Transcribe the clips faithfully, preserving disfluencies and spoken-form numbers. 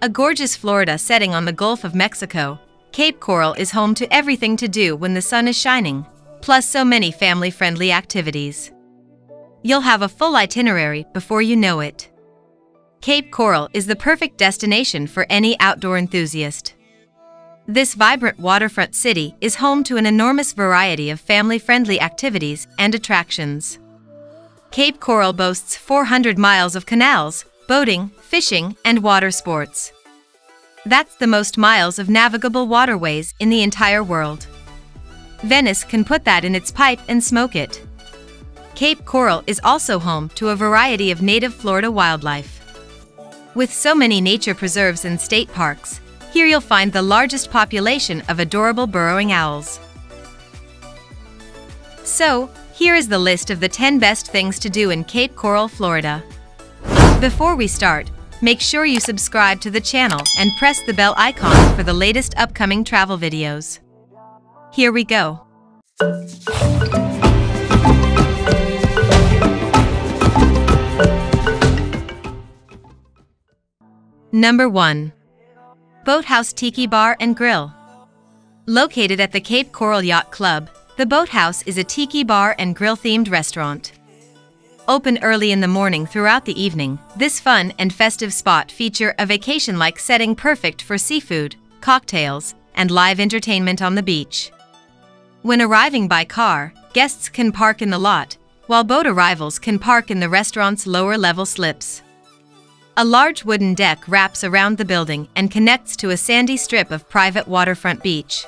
A gorgeous Florida setting on the Gulf of Mexico, Cape Coral is home to everything to do when the sun is shining, plus so many family-friendly activities. You'll have a full itinerary before you know it. Cape Coral is the perfect destination for any outdoor enthusiast. This vibrant waterfront city is home to an enormous variety of family-friendly activities and attractions. Cape Coral boasts four hundred miles of canals, boating, fishing, and water sports. That's the most miles of navigable waterways in the entire world. Venice can put that in its pipe and smoke it. Cape Coral is also home to a variety of native Florida wildlife. With so many nature preserves and state parks, here you'll find the largest population of adorable burrowing owls. So, here is the list of the ten best things to do in Cape Coral, Florida. Before we start, make sure you subscribe to the channel and press the bell icon for the latest upcoming travel videos. Here we go. Number one. Boathouse Tiki Bar and Grill. Located at the Cape Coral Yacht Club, the Boathouse is a tiki bar and grill-themed restaurant. Open early in the morning throughout the evening, this fun and festive spot features a vacation-like setting perfect for seafood, cocktails, and live entertainment on the beach. When arriving by car, guests can park in the lot, while boat arrivals can park in the restaurant's lower-level slips. A large wooden deck wraps around the building and connects to a sandy strip of private waterfront beach.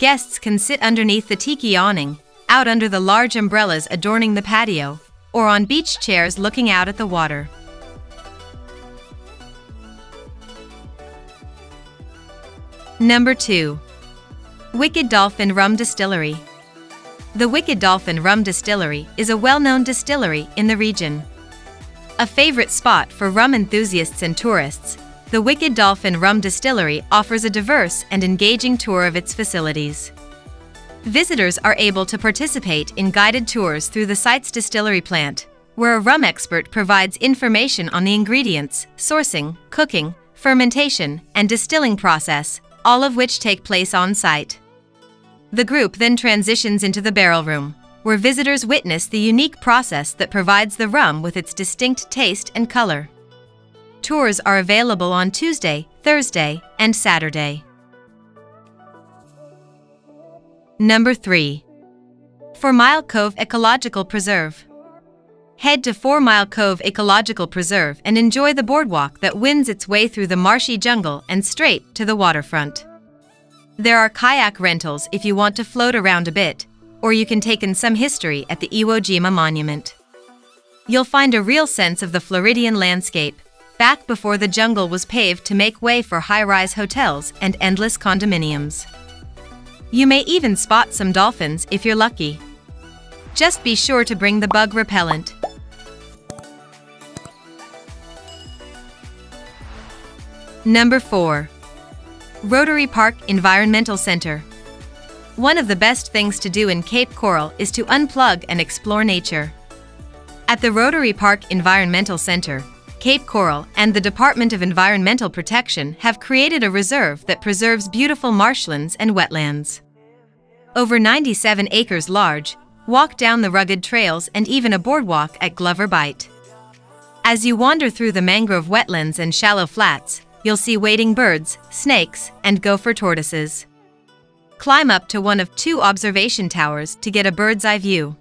Guests can sit underneath the tiki awning, out under the large umbrellas adorning the patio, or on beach chairs looking out at the water. Number two. Wicked Dolphin Rum Distillery. The Wicked Dolphin Rum Distillery is a well-known distillery in the region. A favorite spot for rum enthusiasts and tourists, the Wicked Dolphin Rum Distillery offers a diverse and engaging tour of its facilities. Visitors are able to participate in guided tours through the site's distillery plant, where a rum expert provides information on the ingredients, sourcing, cooking, fermentation, and distilling process, all of which take place on site. The group then transitions into the barrel room, where visitors witness the unique process that provides the rum with its distinct taste and color. Tours are available on Tuesday, Thursday, and Saturday. Number three. Four Mile Cove Ecological Preserve. Head to Four Mile Cove Ecological Preserve and enjoy the boardwalk that winds its way through the marshy jungle and straight to the waterfront. There are kayak rentals if you want to float around a bit, or you can take in some history at the Iwo Jima Monument. You'll find a real sense of the Floridian landscape, back before the jungle was paved to make way for high-rise hotels and endless condominiums. You may even spot some dolphins if you're lucky. Just be sure to bring the bug repellent. Number four. Rotary Park Environmental Center. One of the best things to do in Cape Coral is to unplug and explore nature. At the Rotary Park Environmental Center, Cape Coral and the Department of Environmental Protection have created a reserve that preserves beautiful marshlands and wetlands. Over ninety-seven acres large, walk down the rugged trails and even a boardwalk at Glover Bight. As you wander through the mangrove wetlands and shallow flats, you'll see wading birds, snakes, and gopher tortoises. Climb up to one of two observation towers to get a bird's-eye view.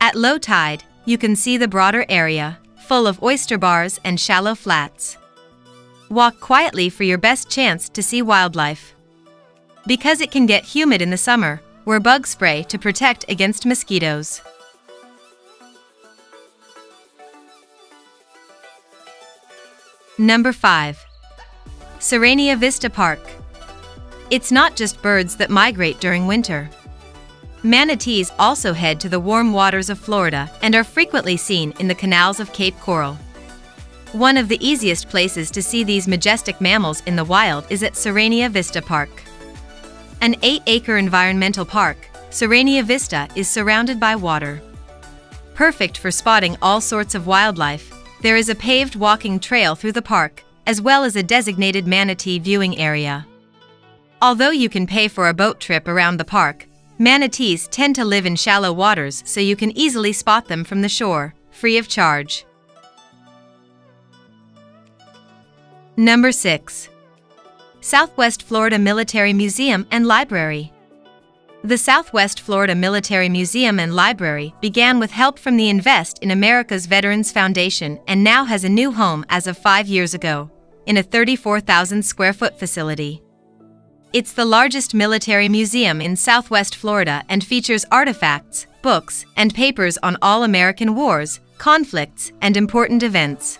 At low tide, you can see the broader area, full of oyster bars and shallow flats. Walk quietly for your best chance to see wildlife. Because it can get humid in the summer, wear bug spray to protect against mosquitoes. Number five. Sirenia Vista Park. It's not just birds that migrate during winter. Manatees also head to the warm waters of Florida and are frequently seen in the canals of Cape Coral. One of the easiest places to see these majestic mammals in the wild is at Sirenia Vista Park. An eight acre environmental park, Sirenia Vista is surrounded by water. Perfect for spotting all sorts of wildlife, there is a paved walking trail through the park, as well as a designated manatee viewing area. Although you can pay for a boat trip around the park, manatees tend to live in shallow waters, so you can easily spot them from the shore, free of charge. Number six. Southwest Florida Military Museum and Library. The Southwest Florida Military Museum and Library began with help from the Invest in America's Veterans Foundation and now has a new home as of five years ago, in a thirty-four thousand square foot facility. It's the largest military museum in Southwest Florida and features artifacts, books, and papers on all American wars, conflicts, and important events.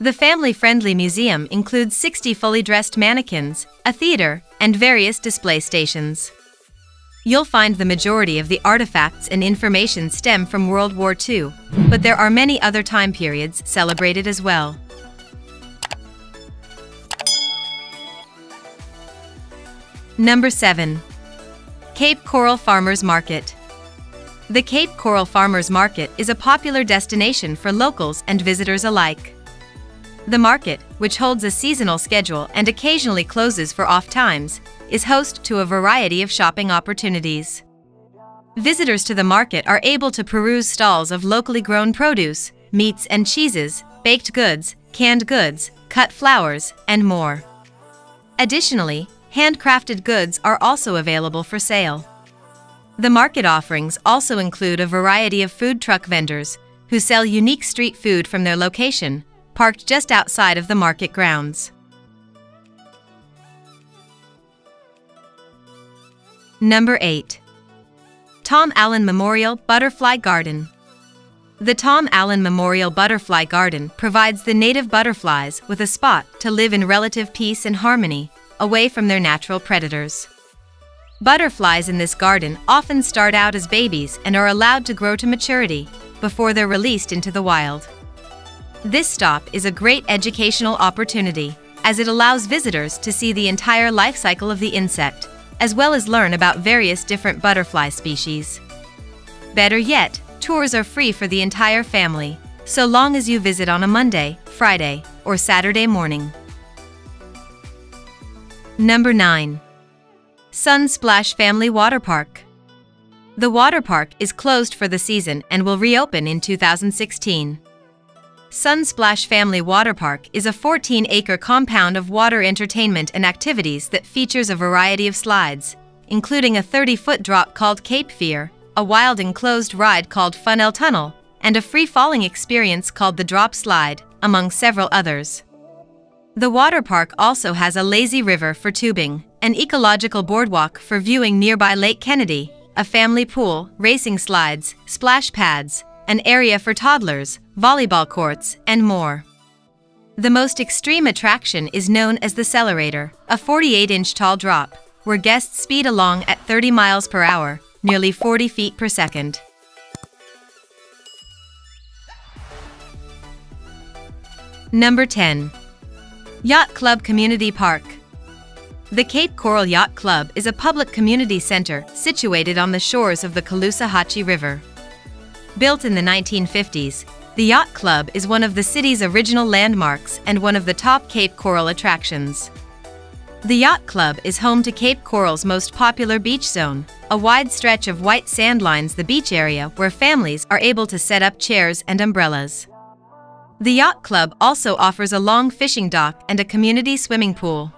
The family-friendly museum includes sixty fully dressed mannequins, a theater, and various display stations. You'll find the majority of the artifacts and information stem from World War Two, but there are many other time periods celebrated as well. Number seven. Cape Coral Farmers Market. The Cape Coral Farmers Market is a popular destination for locals and visitors alike. The market, which holds a seasonal schedule and occasionally closes for off times, is host to a variety of shopping opportunities. Visitors to the market are able to peruse stalls of locally grown produce, meats and cheeses, baked goods, canned goods, cut flowers, and more. Additionally, handcrafted goods are also available for sale. The market offerings also include a variety of food truck vendors who sell unique street food from their location, parked just outside of the market grounds. Number eight. Tom Allen Memorial Butterfly Garden. The Tom Allen Memorial Butterfly Garden provides the native butterflies with a spot to live in relative peace and harmony, away from their natural predators. Butterflies in this garden often start out as babies and are allowed to grow to maturity before they're released into the wild. This stop is a great educational opportunity, as it allows visitors to see the entire life cycle of the insect, as well as learn about various different butterfly species. Better yet, tours are free for the entire family, so long as you visit on a Monday, Friday, or Saturday morning. Number nine. Sun Splash Family Waterpark. The waterpark is closed for the season and will reopen in two thousand sixteen. Sun Splash Family Waterpark is a fourteen acre compound of water entertainment and activities that features a variety of slides, including a thirty foot drop called Cape Fear, a wild enclosed ride called Funnel Tunnel, and a free-falling experience called the Drop Slide, among several others. The water park also has a lazy river for tubing, an ecological boardwalk for viewing nearby Lake Kennedy, a family pool, racing slides, splash pads, an area for toddlers, volleyball courts, and more. The most extreme attraction is known as the Accelerator, a forty-eight inch tall drop, where guests speed along at thirty miles per hour, nearly forty feet per second. Number ten. Yacht Club Community Park. The Cape Coral Yacht Club is a public community center situated on the shores of the Caloosahatchee River. Built in the nineteen fifties, the Yacht Club is one of the city's original landmarks and one of the top Cape Coral attractions. The Yacht Club is home to Cape Coral's most popular beach zone, a wide stretch of white sand lines the beach area where families are able to set up chairs and umbrellas. The Yacht Club also offers a long fishing dock and a community swimming pool.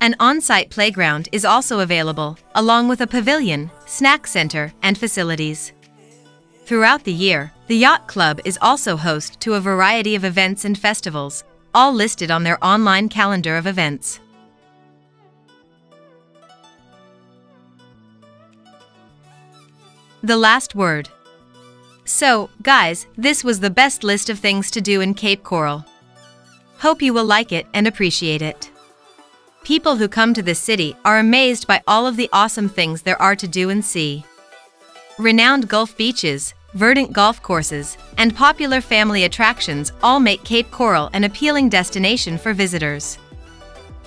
An on-site playground is also available, along with a pavilion, snack center, and facilities. Throughout the year, the Yacht Club is also host to a variety of events and festivals, all listed on their online calendar of events. The last word. So, guys, this was the best list of things to do in Cape Coral. Hope you will like it and appreciate it. People who come to this city are amazed by all of the awesome things there are to do and see. Renowned Gulf beaches, verdant golf courses, and popular family attractions all make Cape Coral an appealing destination for visitors.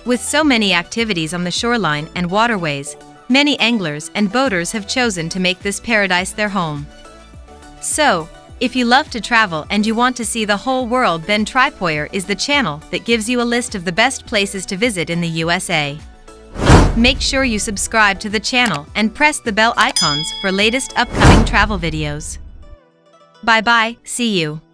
With so many activities on the shoreline and waterways, many anglers and boaters have chosen to make this paradise their home. So, If you love to travel and you want to see the whole world, then Tripoyer is the channel that gives you a list of the best places to visit in the U S A. Make sure you subscribe to the channel and press the bell icons for latest upcoming travel videos. Bye bye, see you.